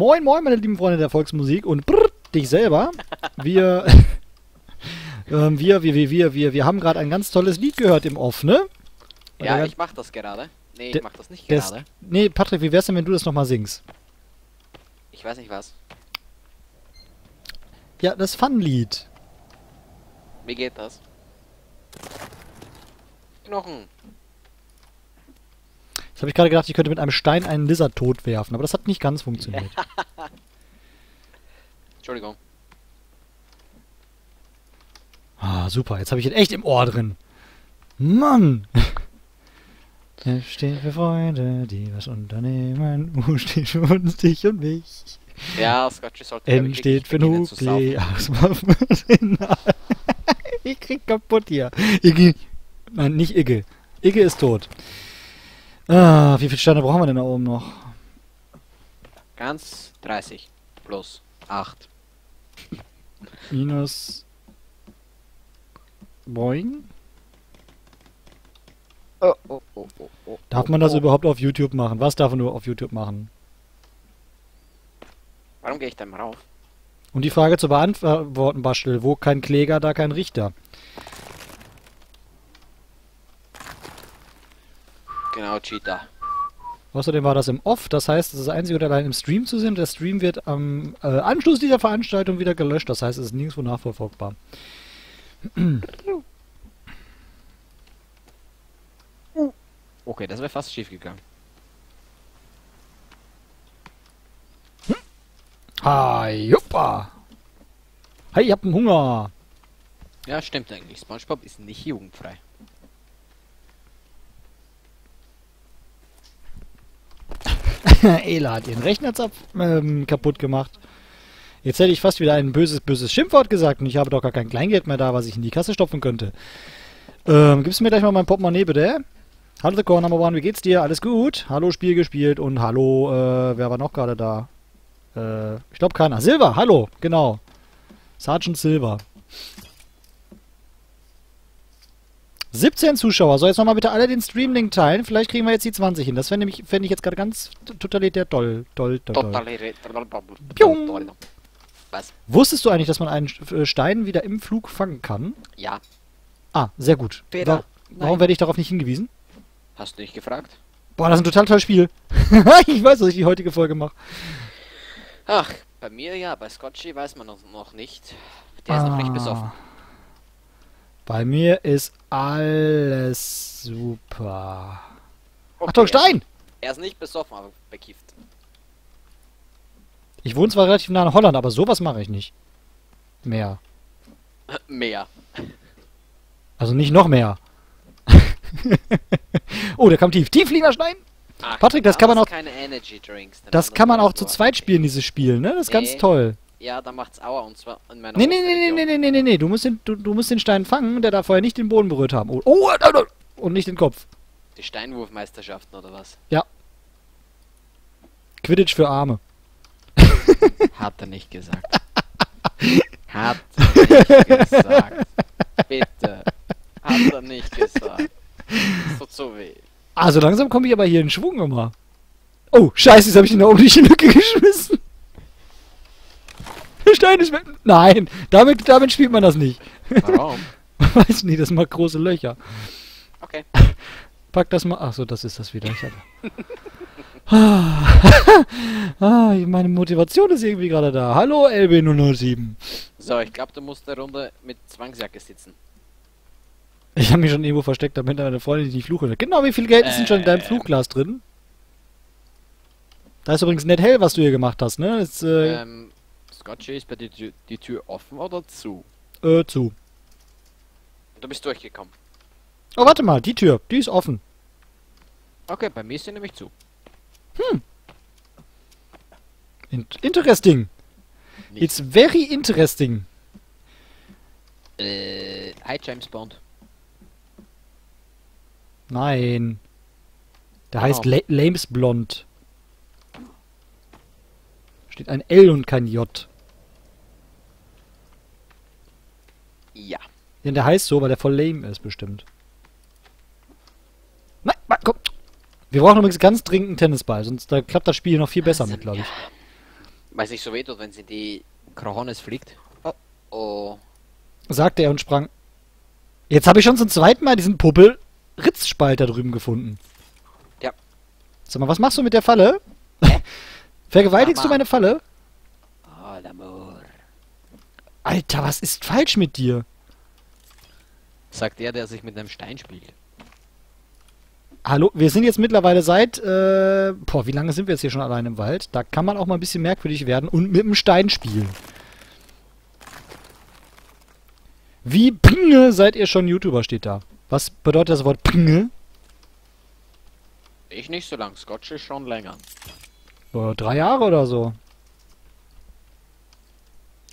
Moin, moin, meine lieben Freunde der Volksmusik und brrr, dich selber. Wir haben gerade ein ganz tolles Lied gehört im Off, ne? Weil ja, ich mach das gerade. Nee, ich mach das nicht gerade. Nee, Patrick, wie wär's denn, wenn du das nochmal singst? Ich weiß nicht was. Ja, das Fun-Lied. Wie geht das? Knochen. Jetzt habe ich gerade gedacht, ich könnte mit einem Stein einen Lizard totwerfen, aber das hat nicht ganz funktioniert. Entschuldigung. Ah, super. Jetzt habe ich ihn echt im Ohr drin. Mann! Er steht für Freunde, die was unternehmen. U steht für uns, dich und mich. Ja, Scotchy sollte M steht für Nukle. Ich krieg kaputt hier. Iggy. Nein, nicht Iggy. Iggy ist tot. Ah, wie viele Steine brauchen wir denn da oben noch? Ganz 30. Plus 8. Minus... Boing. Oh, oh, oh, oh, oh, darf man das überhaupt auf YouTube machen? Was darf man nur auf YouTube machen? Warum gehe ich denn mal rauf? Um die Frage zu beantworten, Bastel. Wo kein Kläger, da kein Richter. Genau, Cheater. Außerdem war das im Off, das heißt, es ist einzig und allein im Stream zu sehen. Der Stream wird am Anschluss dieser Veranstaltung wieder gelöscht. Das heißt, es ist nirgendwo nachverfolgbar. Okay, das wäre fast schief gegangen. Hi, juppa! Hey, ich hab einen Hunger! Ja, stimmt eigentlich. SpongeBob ist nicht jugendfrei. Ela hat ihren Rechnerzapf kaputt gemacht. Jetzt hätte ich fast wieder ein böses, böses Schimpfwort gesagt und ich habe doch gar kein Kleingeld mehr da, was ich in die Kasse stopfen könnte. Gibst du mir gleich mal mein Portemonnaie, bitte? Hallo, The Core Number One, wie geht's dir? Alles gut? Hallo, Spiel gespielt und hallo, wer war noch gerade da? Ich glaube keiner. Silver, hallo, genau. Sergeant Silver. 17 Zuschauer. So, jetzt nochmal bitte alle den Streamlink teilen. Vielleicht kriegen wir jetzt die 20 hin. Das fände ich jetzt gerade ganz totalitär toll. Was? Wusstest du eigentlich, dass man einen Stein wieder im Flug fangen kann? Ja. Ah, sehr gut. Warum werde ich darauf nicht hingewiesen? Hast du nicht gefragt? Boah, das ist ein total tolles Spiel. Ich weiß, dass ich die heutige Folge mache. Ach, bei mir ja. Bei Scotchy weiß man noch nicht. Der ist noch nicht besoffen. Bei mir ist alles super. Okay, Achtung, Stein! Er ist nicht besoffen, aber bekifft. Ich wohne zwar relativ nah in Holland, aber sowas mache ich nicht. Mehr. Mehr. Also nicht noch mehr. Oh, der kam tief. Tieffliegender Stein! Ach, Patrick, das kann man auch... Keine Energy Drinks, das kann man auch zu zweit spielen, dieses Spiel, ne? Das ist ganz toll. Ja, dann macht's Aua und zwar in meiner Nee. Du musst den Stein fangen, der darf vorher nicht den Boden berührt haben. Oh, und nicht den Kopf. Die Steinwurfmeisterschaften oder was? Ja. Quidditch für Arme. Hat er nicht gesagt. Hat er nicht gesagt. Bitte. Hat er nicht gesagt. Das tut so weh. Also langsam komme ich aber hier in Schwung immer. Oh, scheiße, jetzt habe ich ihn da oben durch die Lücke geschmissen. Der Stein ist weg. Nein, damit spielt man das nicht. Warum? Weiß nicht, das macht große Löcher. Okay. Pack das mal... Achso, das ist das wieder. Ich meine Motivation ist irgendwie gerade da. Hallo, LB007. So, ich glaube, du musst der Runde mit Zwangsjacke sitzen. Ich habe mich schon irgendwo versteckt, damit meine Freundin die nicht fluche. Genau, wie viel Geld ist denn schon in deinem Flugglas drin? Da ist übrigens nett hell, was du hier gemacht hast, ne? Ist, Scotchy, ist bei dir die Tür offen oder zu? Zu. Du bist durchgekommen. Oh, warte mal, die Tür, die ist offen. Okay, bei mir ist sie nämlich zu. Hm. Interesting. Nee. It's very interesting. Hi, James Bond. Nein. Der heißt Lames Blond. Steht ein L und kein J. Ja. Denn der heißt so, weil der voll lame ist, bestimmt. Nein, Mann, komm. Wir brauchen übrigens ganz dringend einen Tennisball, sonst klappt das Spiel noch viel besser mit, glaube ich. Ja. Weil es nicht so weh tut, wenn sie die Krohonis fliegt. Oh, oh. Sagte er und sprang. Jetzt habe ich schon zum zweiten Mal diesen Puppel-Ritzspalt da drüben gefunden. Ja. Sag mal, was machst du mit der Falle? Vergewaltigst Mama. Du meine Falle? Oh, l'amour. Alter, was ist falsch mit dir? Sagt er, der sich mit einem Stein spielt. Hallo, wir sind jetzt mittlerweile seit... boah, wie lange sind wir jetzt hier schon allein im Wald? Da kann man auch mal ein bisschen merkwürdig werden und mit dem Stein spielen. Wie Pinge seid ihr schon YouTuber, steht da. Was bedeutet das Wort Pinge? Ich nicht so lang, Scotchy schon länger. 3 Jahre oder so.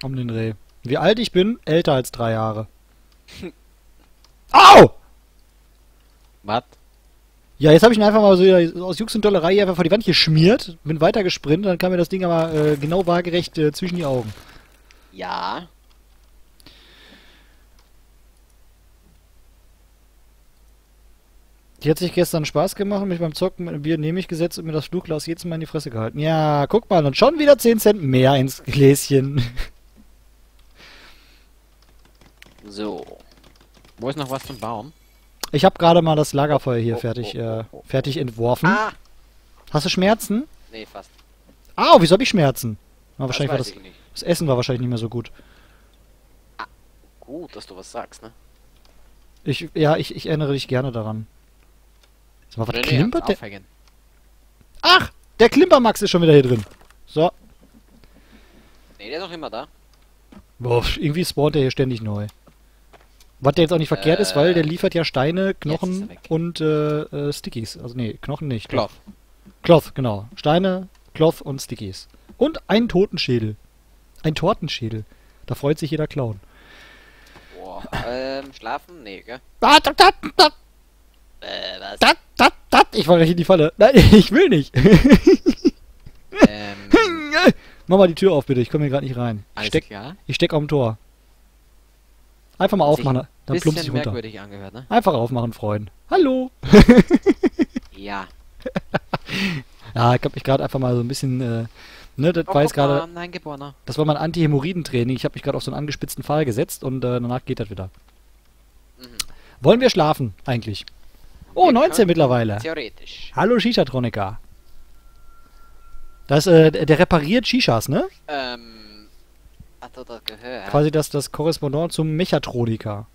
Um den Dreh. Wie alt ich bin? Älter als 3 Jahre. Au! Was? Ja, jetzt habe ich ihn einfach mal so aus Jux und Dollerei hier einfach vor die Wand geschmiert, bin weitergesprintet, dann kam mir das Ding aber genau waagerecht zwischen die Augen. Ja. Die hat sich gestern Spaß gemacht und mich beim Zocken mit einem Bier nehme ich gesetzt und mir das Fluchglas jedes Mal in die Fresse gehalten. Ja, guck mal, und schon wieder 10 Cent mehr ins Gläschen. So. Wo ist noch was zum Baum? Ich habe gerade mal das Lagerfeuer hier fertig entworfen. Ah. Hast du Schmerzen? Nee, fast. Au, wieso hab ich Schmerzen? Na, wahrscheinlich war das Essen war wahrscheinlich nicht mehr so gut. Ah, gut, dass du was sagst, ne? Ich erinnere dich gerne daran. Sag mal, was klimpert der? Ach, der Klimpermax ist schon wieder hier drin. So. Nee, der ist doch immer da. Boah, irgendwie spawnt der hier ständig neu. Was der jetzt auch nicht verkehrt ist, weil der liefert ja Steine, Knochen und Stickies. Also nee, Knochen nicht. Cloth, genau. Steine, Cloth und Stickies. Und einen Totenschädel. Ein Tortenschädel. Da freut sich jeder Clown. Boah, schlafen? Nee, gell? Was? Ich war gleich in die Falle. Nein, ich will nicht. Mach mal die Tür auf, bitte. Ich komme hier gerade nicht rein. Ich steck am Tor. Einfach mal aufmachen, dann plumpst du runter. Merkwürdig angehört, ne? Einfach aufmachen, Freund. Hallo! Ja. Ja, ich hab mich gerade einfach mal so ein bisschen, ne, das war jetzt gerade... Nein, geborener. Das war mein Anti-Hämorrhoiden-Training. Ich habe mich gerade auf so einen angespitzten Pfahl gesetzt und danach geht das wieder. Mhm. Wollen wir schlafen, eigentlich? Oh, 19 mittlerweile. Theoretisch. Hallo, Shisha-Tronica. Das, der repariert Shishas, ne? Das gehört. Quasi das Korrespondent zum Mechatroniker.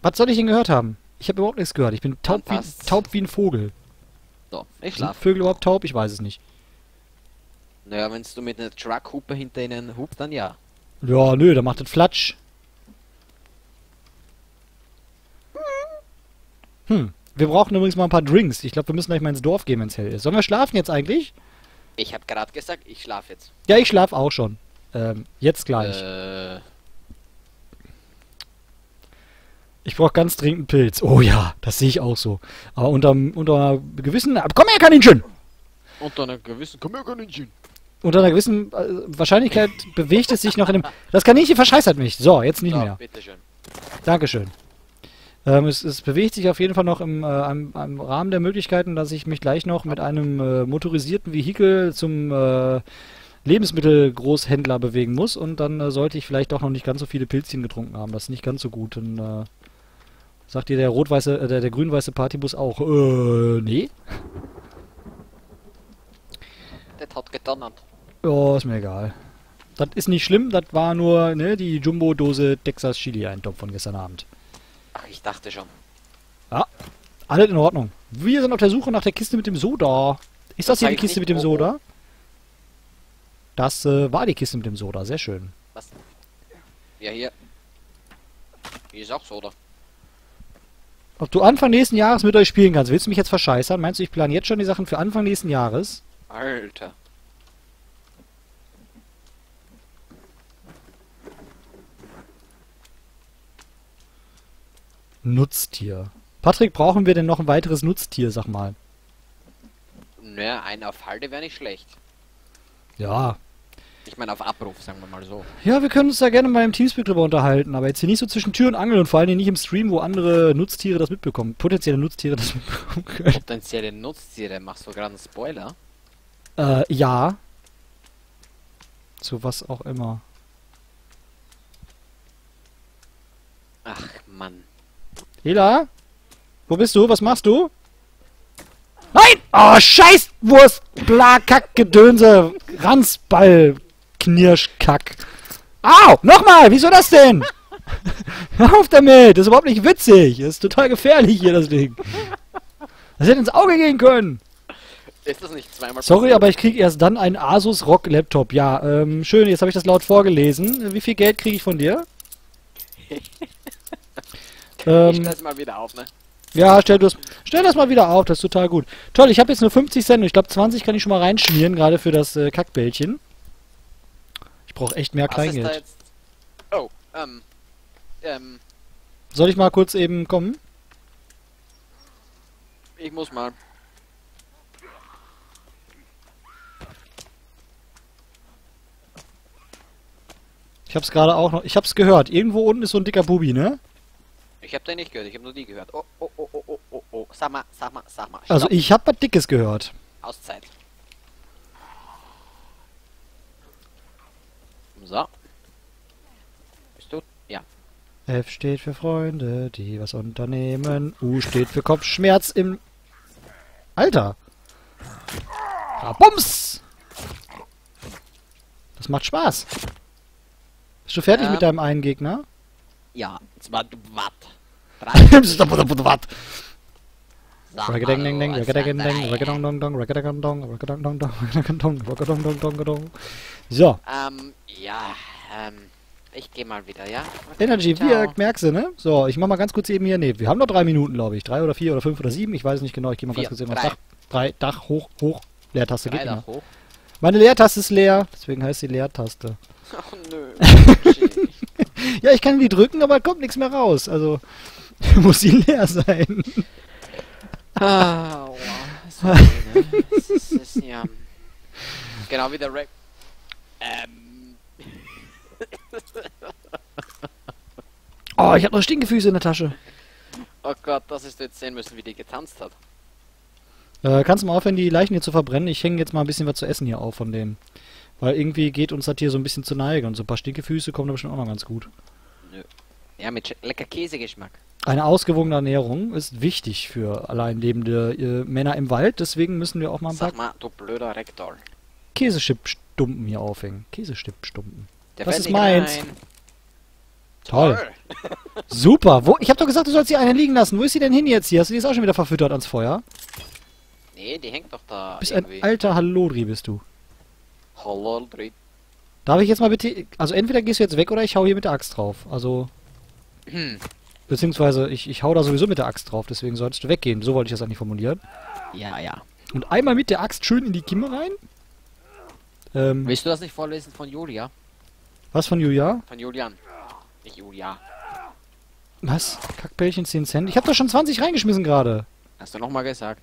Was soll ich denn gehört haben? Ich habe überhaupt nichts gehört. Ich bin taub wie ein Vogel. So, ich schlafe. Sind Vögel überhaupt taub? Ich weiß es nicht. Naja, wenn du mit einer Truck-Hupe hinter ihnen hupst, dann ja. Ja, nö, dann macht das Flatsch. Hm, wir brauchen übrigens mal ein paar Drinks. Ich glaube, wir müssen gleich mal ins Dorf gehen, wenn es hell ist. Sollen wir schlafen jetzt eigentlich? Ich habe gerade gesagt, ich schlafe jetzt. Ja, ich schlafe auch schon. Jetzt gleich. Ich brauche ganz dringend einen Pilz. Oh ja, das sehe ich auch so. Aber unter einer gewissen... Komm her, Kaninchen! Unter einer gewissen... Komm her, Kaninchen! Unter einer gewissen Wahrscheinlichkeit bewegt es sich noch in einem... Das Kaninchen verscheißert mich. So, jetzt nicht mehr. Bitteschön. Dankeschön. Es bewegt sich auf jeden Fall noch im Rahmen der Möglichkeiten, dass ich mich gleich noch mit einem motorisierten Vehikel zum... Lebensmittelgroßhändler bewegen muss und dann sollte ich vielleicht auch noch nicht ganz so viele Pilzchen getrunken haben. Das ist nicht ganz so gut. Und, sagt dir der der grün-weiße Partybus auch? Nee. Das hat gedonnert. Ja, oh, ist mir egal. Das ist nicht schlimm, das war nur, ne, die Jumbo-Dose Texas Chili-Eintopf von gestern Abend. Ach, ich dachte schon. Ja, alles in Ordnung. Wir sind auf der Suche nach der Kiste mit dem Soda. Ist das hier die Kiste mit dem Soda? Das war die Kiste mit dem Soda, sehr schön. Was? Ja, hier. Hier ist auch Soda. Ob du Anfang nächsten Jahres mit euch spielen kannst? Willst du mich jetzt verscheißern? Meinst du, ich plane jetzt schon die Sachen für Anfang nächsten Jahres? Alter. Nutztier. Patrick, brauchen wir denn noch ein weiteres Nutztier, sag mal? Naja, ein auf Halde wäre nicht schlecht. Ja. Ich meine, auf Abruf, sagen wir mal so. Ja, wir können uns da gerne mal im Teamspeak drüber unterhalten, aber jetzt hier nicht so zwischen Tür und Angel und vor allem nicht im Stream, wo andere Nutztiere das mitbekommen. Potenzielle Nutztiere das mitbekommen können. Potenzielle Nutztiere? Machst du gerade einen Spoiler? Ja. Zu was auch immer. Ach, Mann. Hela? Wo bist du? Was machst du? Nein! Oh, Scheißwurst! Bla, Kack, Gedönse! Ranzball! Knirschkack! Au! Nochmal! Wieso das denn? Hör auf damit! Das ist überhaupt nicht witzig! Das ist total gefährlich hier, das Ding! Das hätte ins Auge gehen können! Ist das nicht zweimal? Sorry, aber ich krieg erst dann einen Asus ROG Laptop. Ja, schön, jetzt habe ich das laut vorgelesen. Wie viel Geld kriege ich von dir? Ich stell das mal wieder auf, ne? Ja, stell das mal wieder auf, das ist total gut. Toll, ich habe jetzt nur 50 Cent und ich glaube 20 kann ich schon mal reinschmieren, gerade für das Kackbällchen. Ich brauche echt mehr Kleingeld. Oh, soll ich mal kurz eben kommen? Ich muss mal. Ich hab's gerade auch noch. Ich hab's gehört. Irgendwo unten ist so ein dicker Bubi, ne? Ich hab den nicht gehört, ich hab nur die gehört. Oh, oh, oh, oh, oh, oh. Sag mal. Stopp. Also, ich hab was Dickes gehört. Auszeit. So. Bist du? Ja. F steht für Freunde, die was unternehmen. U steht für Kopfschmerz im... Alter! Bums! Das macht Spaß. Bist du fertig mit deinem einen Gegner? Ja, jetzt war du wat. So. Ich geh mal wieder, ja? Energy wirkt, merkst du, ne? So, ich mach mal ganz kurz eben hier. Ne, wir haben noch 3 Minuten, glaube ich. 3 oder 4 oder 5 oder 7, ich weiß nicht genau. Ich geh mal ganz kurz eben auf Dach. 3, Dach, hoch, hoch. Leertaste geht immer. Meine Leertaste ist leer, deswegen heißt sie Leertaste. Ach nö. Ja, ich kann die drücken, aber kommt nichts mehr raus. Also muss sie leer sein. Ah, wow. Sorry, ne? Das ist ja. Genau wie der Rap. Oh, ich hab noch Stinkefüße in der Tasche. Oh Gott, das ist jetzt sehen müssen, wie die getanzt hat. Kannst du mal aufhören, die Leichen hier zu verbrennen? Ich hänge jetzt mal ein bisschen was zu essen hier auf von denen. Weil irgendwie geht uns das hier so ein bisschen zu Neige und so ein paar Stinkefüße kommen da bestimmt auch noch ganz gut. Ja, mit lecker Käsegeschmack. Eine ausgewogene Ernährung ist wichtig für allein lebende Männer im Wald, deswegen müssen wir auch mal ein paar... Sag mal, du blöder Rektor. Käsestippstumpen hier aufhängen. Käsestippstumpen. Das ist meins. Rein. Toll. Super. Wo? Ich hab doch gesagt, du sollst die eine liegen lassen. Wo ist sie denn hin jetzt hier? Hast du die jetzt auch schon wieder verfüttert ans Feuer? Nee, die hängt doch da. Du bist irgendwie ein alter Hallodri, bist du. Hallodri. Darf ich jetzt mal bitte... Also entweder gehst du jetzt weg oder ich hau hier mit der Axt drauf. Also... Beziehungsweise ich hau da sowieso mit der Axt drauf, deswegen solltest du weggehen. So wollte ich das eigentlich formulieren. Ja, ja. Und einmal mit der Axt schön in die Kimme rein. Willst du das nicht vorlesen von Julia? Was von Julia? Von Julian. Nicht Julia. Was? Kackbällchen 10 Cent? Ich hab doch schon 20 reingeschmissen gerade. Hast du nochmal gesagt.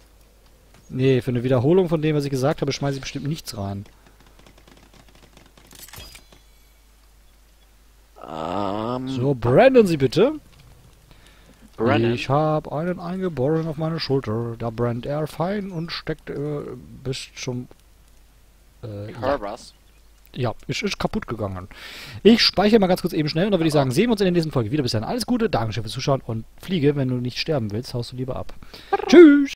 Nee, für eine Wiederholung von dem, was ich gesagt habe, schmeiße ich bestimmt nichts rein. So, branden Sie bitte. Branden. Ich habe einen Eingeborenen auf meine Schulter. Da brandt er fein und steckt bis zum... ich höre was. Ja, ist kaputt gegangen. Ich speichere mal ganz kurz eben schnell und dann würde ich sagen, sehen wir uns in der nächsten Folge wieder. Bis dann, alles Gute, Dankeschön fürs Zuschauen und fliege, wenn du nicht sterben willst, haust du lieber ab. Brrr. Tschüss!